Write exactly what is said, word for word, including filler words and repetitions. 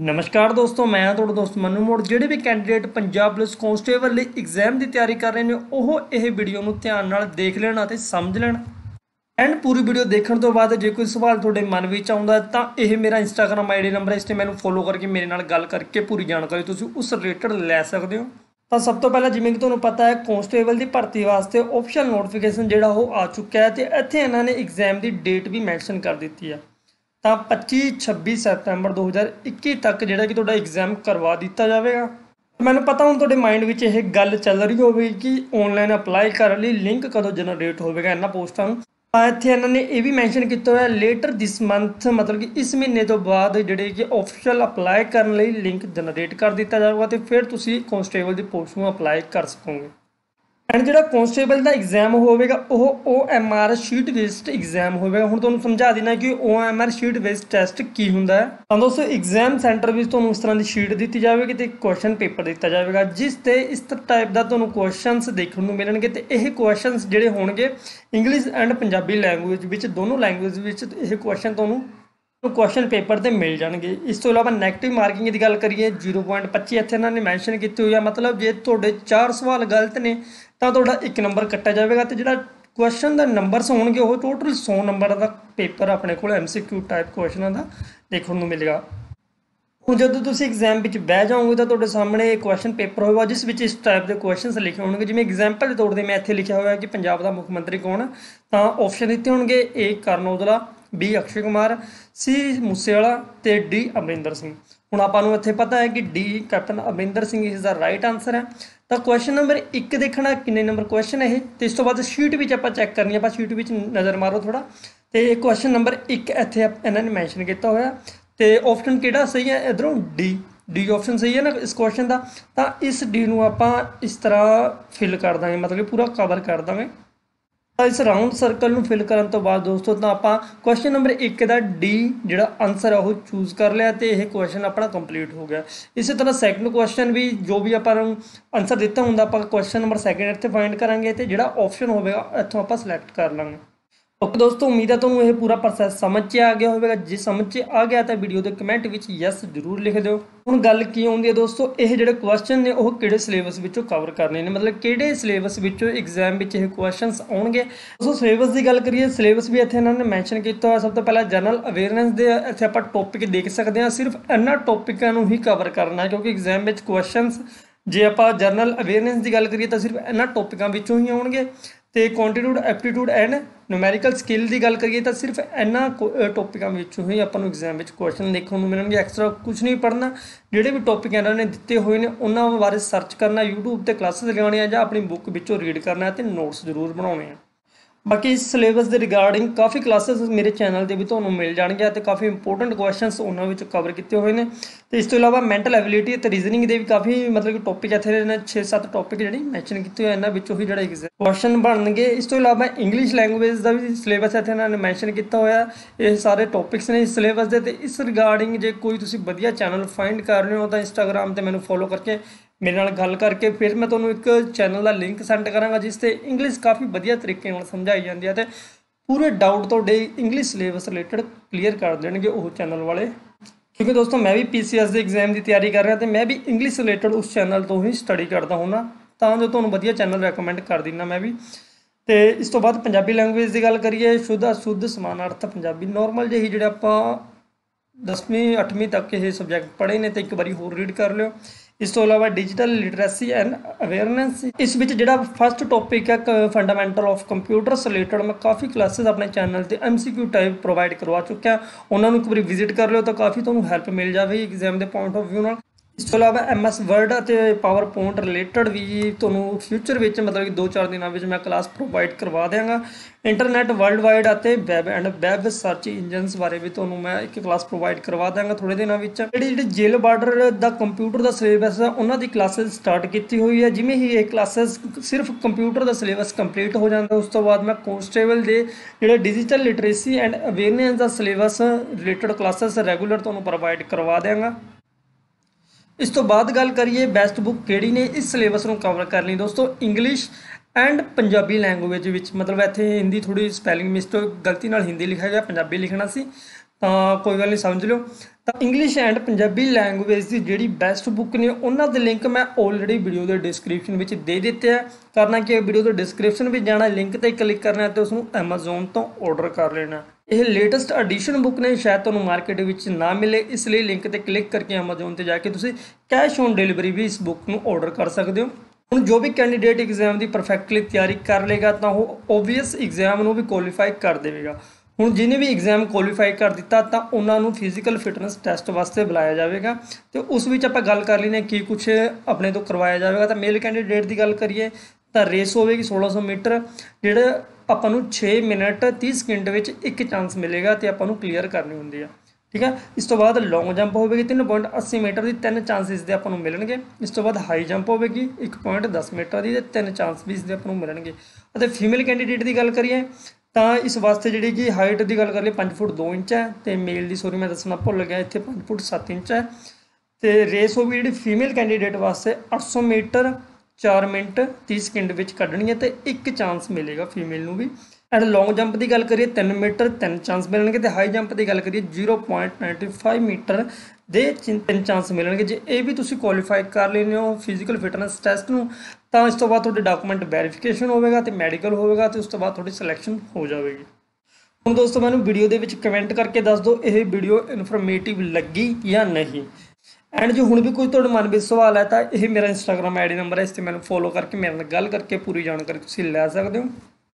नमस्कार दोस्तों, मैं थोड़ा दोस्त मनु मोड़। जोड़े भी candidate Punjab police constable exam की तैयारी कर रहे हैं वह यह वीडियो में ध्यान देख लेना तो समझ लेना। एंड पूरी वीडियो देखने तो बाद जो कोई सवाल थोड़े मन में आता तो यह मेरा इंस्टाग्राम आई डी नंबर है, इससे मैं फॉलो करके मेरे नाल गल करके पूरी जानकारी तुम उस रिलेटेड लै सकते हो। तो सब तो पहले जिमें कि तुहानूं पता है कॉन्स्टेबल की भर्ती वास्ते ऑफिशियल नोटिफिकेशन जो आ चुका है तो इत्थे इन्हां ने एग्जाम की डेट भी मैंशन कर दी है। तो पच्चीस छब्बीस सतंबर दो हज़ार इक्की तक जोड़ा कि तुहाडा एग्जाम करवा दिता जाएगा। मैं पता हूँ तुहाडे माइंड में यह गल चल रही होगी कि ऑनलाइन अपलाई करने लिए लिंक कदों जनरेट होगा इन्हां पोस्टां नूं। इत्थे इन्हां ने यह भी मैंशन किया है लेटर दिस मंथ, मतलब कि इस महीने तो बाद जिहड़े कि ऑफिशियल अपलाई करने लिए लिंक जनरेट कर दिता जाएगा तो फिर तुसीं कॉन्स्टेबल की पोस्ट में अपलाई कर सकोगे। एंड जो कॉन्स्टेबल का एग्जाम होगा वह O M R sheet based exam होगा। हुण तुहानूं समझा देना कि O M R sheet based test की हुंदा है। तो दोस्तों एग्जाम सेंटर भी तुहानूं इस तरह की शीट दी जाएगी तो क्वेश्चन पेपर दिता जाएगा जिसते इस टाइप का तुहानूं क्वेश्चनस देखने को मिलणगे। तो यह क्वेश्चनस जिहड़े होणगे इंग्लिश एंड पंजाबी लैंगुएज विच, दोनों लैंगुएज विच यह क्वेश्चन तुहानूं क्वेश्चन पेपर ते मिल जाणगे। इस तो इलावा नैगेटिव मार्किंग की गल करिए जीरो पॉइंट पच्ची इत्थे इन्हां ने मैंशन कीती होई है, मतलब जे तुहाडे चार सवाल गलत ने तो तुहाडा एक नंबर कट्टिया जाएगा। तो जिहड़ा क्वेश्चन का नंबर्स होंगे वो टोटल सौ नंबर का पेपर अपने को M C Q type question का देखने को मिलेगा। हूँ जो तुम एग्जाम बह जाओगे तो थोड़े सामने क्वेश्चन पेपर होगा जिस विच इस टाइप के क्वेश्चन लिखे होंगे। जिवें एग्जाम्पल के तौर पर मैं इत्थे लिखा हुआ है कि पंजाब का मुख मंत्री कौन, तो ऑप्शन दिते होंगे A Karan Aujla, B Akshay Kumar, C Moosewala ते डी अमरिंदर सिंह। हुण आपां नूं इत्थे पता है कि डी कैप्टन अमरिंदर सिंह इस दा राइट आंसर है। तो क्वेश्चन नंबर एक देखना किन्ने नंबर क्वेश्चन है ये, तो इस तो बाद शीट भी आप चैक करनी है। शीट भी नज़र मारो थोड़ा, तो क्वेश्चन नंबर एक इत्थे इन्हां ने मैंशन किया होया तो ऑप्शन किहड़ा सही है, इधरों डी डी ऑप्शन सही है ना इस क्वेश्चन का। तो इस डी नूं आपां इस तरह फिल कर देंगे, मतलब पूरा कवर कर देंगे। तो इस राउंड सर्कल में फिल करने तो बाद दोस्तों तो आप क्वेश्चन नंबर एक का डी जो आंसर है वह चूज़ कर लिया तो यह क्वेश्चन अपना कंप्लीट हो गया। इस तरह सैकेंड क्वेश्चन भी जो भी आप आंसर दिता होंगे आप क्वेश्चन नंबर सैकेंड इतने फाइंड करेंगे तो जो ऑप्शन होगा इतों आप सिलेक्ट कर लेंगे। ओके दोस्तों, उम्मीद है तुम्हें यह पूरा प्रोसैस समझ से आ गया होगा। जे समझ से आ गया तो वीडियो के कमेंट में यस जरूर लिख दो। हुण गल की आउंदी है दोस्तों, ये जो क्वेश्चन ने वो किहड़े सिलेबस विचों कवर करने ने, मतलब किहड़े सिलेबस विचों एग्जाम में यह क्वेश्चनस आउणगे। दोस्तों सिलेबस की गल करिए, सिलेबस भी इत्थे इन्हां ने मैंशन किया है। सब तो पहला जनरल अवेयरनेस दे इत्थे आपां टॉपिक देख सकते हैं, सिर्फ इन्हां टॉपिकां नूं ही कवर करना क्योंकि एग्जाम में क्वेश्चनस जे आपां जनरल अवेयरनेस की गल करिए तो सिर्फ इन्हां टॉपिकां विचों ही आउणगे। तो quantitative aptitude and numerical skill की गल करिए तो सिर्फ इन्होंने टॉपिकों में ही अपन एग्जाम में क्वेश्चन देखने को मिलेंगे। एक्स्ट्रा कुछ नहीं पढ़ना, जोड़े भी टॉपिक इन्होंने दिते हुए हैं उन्होंने बारे सर्च करना, यूट्यूब पर क्लासेस लगाने या अपनी बुक विचों रीड करना है, नोट्स जरूर बनाने हैं। बाकी इस सिलेबस के रिगार्डिंग काफ़ी क्लासेस मेरे चैनल पर भी तो मिल जाएंगे, तो काफ़ी इंपोर्टेंट क्वेश्चनस उन्होंने कवर किए हुए हैं। तो इस तो इलावा मैंटल एबिलिटी तो रीजनिंग के भी काफ़ी मतलब कि टॉपिक इतने छे सत्त टॉपिक जी मैंशन किए हुए इन्होंने ही जोड़े क्वेश्चन बनने। इस तो इलावा इंग्लिश लैंगुएज का भी सिलेबस इतने इन्होंने मैंशन किया होया, ये सारे टॉपिक्स ने इस सिलेबस के। तो इस रिगार्डिंग जो कोई तुम वधिया चैनल फाइंड कर रहे हो तो इंस्टाग्राम पर मैं फॉलो करके मेरे नाल गल करके फिर मैं तुहानूं एक चैनल का लिंक सेंड कराँगा जिससे इंग्लिश काफ़ी वधिया तरीके नाल समझाई जाती है। तो पूरे डाउट तुहाडे इंग्लिश सिलेबस रिलेटेड क्लीयर कर देणगे वो चैनल वाले, क्योंकि दोस्तों मैं भी पी सी एस के एग्जाम की तैयारी कर रहा तो मैं भी इंग्लिश रिलेटेड उस चैनल तो ही स्टडी करता हूँ ना, तो जो तुहानूं वधिया चैनल रैकमेंड कर दिना मैं भी। तो इस तो बाद पंजाबी लैंगुएज की गल करिए, शुद्ध अशुद्ध समानार्थक पंजाबी नॉर्मल जी जो आपां दसवीं अठवीं तक के ये सबजैक्ट पढ़े ने, तो एक बार होर रीड कर लियो। इस तो अलावा डिजिटल लिटरेसी एंड अवेयरनेस, इस विच जिहड़ा फर्स्ट टॉपिक है फंडामेंटल ऑफ कंप्यूटर्स रिलेटेड, मैं काफ़ी क्लासेस अपने चैनल पर M C Q type provide करवा चुका, उन्होंने एक बार विजिट कर लो तो काफ़ी तुहानूं हैल्प मिल जाएगी एग्जाम के पॉइंट ऑफ व्यू नाल। इस तो अलावा एम एस वर्ड और पावर पॉइंट रिलेटेड भी तुहानूं फ्यूचर में मतलब कि दो चार दिनों में क्लास प्रोवाइड करवा देंगा। इंटरनेट वर्ल्ड वाइड और web and web search engines बारे भी तुहानूं मैं एक क्लास प्रोवाइड करवा देंगा थोड़े दिनों में। जिहड़ी जिहड़ी जेल बार्डर का कंप्यूटर का सिलेबस है उन्होंने क्लासेस स्टार्ट की हुई है, जिमें ही ये क्लासेस सिर्फ कंप्यूटर का सिलेबस कंप्लीट हो जाता उस तो बाद मैं कॉन्स्टेबल के जिहड़े डिजिटल लिटरेसी एंड अवेयरनेस का सिलेबस रिलेटेड क्लासेस रेगूलर तुहानूं प्रोवाइड करवा देंगा। इस तो बाद गल करिए बेस्ट बुक केड़ी ने इस सिलेबस को कवर करनी। दोस्तों इंग्लिश एंड पंजाबी लैंगुएज विच, मतलब इत्थे हिंदी थोड़ी स्पैलिंग मिस्टेक गलती नाल हिंदी लिखा गया, पंजाबी लिखना सी। कोई गल नहीं, समझ लो। तो इंग्लिश एंड पंजाबी लैंगुएज की जी बैस्ट बुक ने उन्होंने लिंक मैं ऑलरेडी वीडियो के डिस्क्रिप्शन में दे देते हैं। करना कि वीडियो के डिस्क्रिप्शन में जाना, लिंक पर क्लिक करना तो उसको एमेजोन तो ऑर्डर कर लेना। यह लेटेस्ट एडिशन बुक ने शायद तुम्हें मार्केट में ना मिले, इसलिए लिंक पर क्लिक करके एमेजोन पर जाके तुम कैश ऑन डिलीवरी भी इस बुक को ऑर्डर कर सकते हो। ਹੁਣ जो भी कैंडीडेट एग्जाम की परफेक्टली तैयारी कर लेगा तो वह ओबीएस एग्जाम भी क्वालीफाई कर देगा। हूँ जिन्हें भी एग्जाम क्वालीफाई कर दिता तो उन्होंने फिजिकल फिटनेस टैसट वास्ते बुलाया जाएगा। तो उस आप गल कर लेने की कुछ अपने तो करवाया जाएगा। तो मेल कैंडीडेट की गल करिए तो रेस होगी सोलह सौ मीटर, जोड़ा अपन छे मिनट तीस सैकेंड में एक चांस मिलेगा तो अपन क्लीयर करनी होंगी है, ठीक है। इस तो बाद लॉन्ग जंप होगी तीन पॉइंट अस्सी मीटर की, तीन चांसिस के आपको मिलने। इस तो बाद हाई जंप होगी एक पॉइंट दस मीटर की, तीन चांस भी इसके आपको मिलने। फीमेल कैंडीडेट की गल करिए तो इस वास्ते जी कि हाइट की गल करिए पाँच फुट दो इंच है, तो मेल की सॉरी मैं दसना भुल गया इतने पाँच फुट सत्त इंच है। तो रेस होगी जी फीमेल कैंडीडेट वास्ते अठ सौ मीटर चार मिनट तीस सैकेंड में कढ़नी है, तो एक चांस मिलेगा फीमेल को भी। एंड लॉन्ग जंप की गल करिए तीन मीटर तीन चांस मिलने, तो हाई जंप की गल करिए zero point ninety five metre के तीन चांस मिलने। जे ये भी तुम क्वालीफाई कर लेने हो फिजिकल फिटनेस टैसट में तो इस तो बाद तुहाडे डॉकूमेंट वैरीफिकेशन होगा तो मैडिकल होगा, तो उस तो बाद तुहाडी सिलेक्शन हो जाएगी। हुण दोस्तों मैं वीडियो के विच कमेंट करके दस दो ये वीडियो इनफॉर्मेटिव लगी या नहीं। एंड जो हुण भी कोई तुहाडे मन विच सवाल है तो यह मेरा इंस्टाग्राम आई डी नंबर है, इस ते मैनूं फॉलो करके मेरे नाल गल करके पूरी जानकारी तुसीं लै सकदे हो।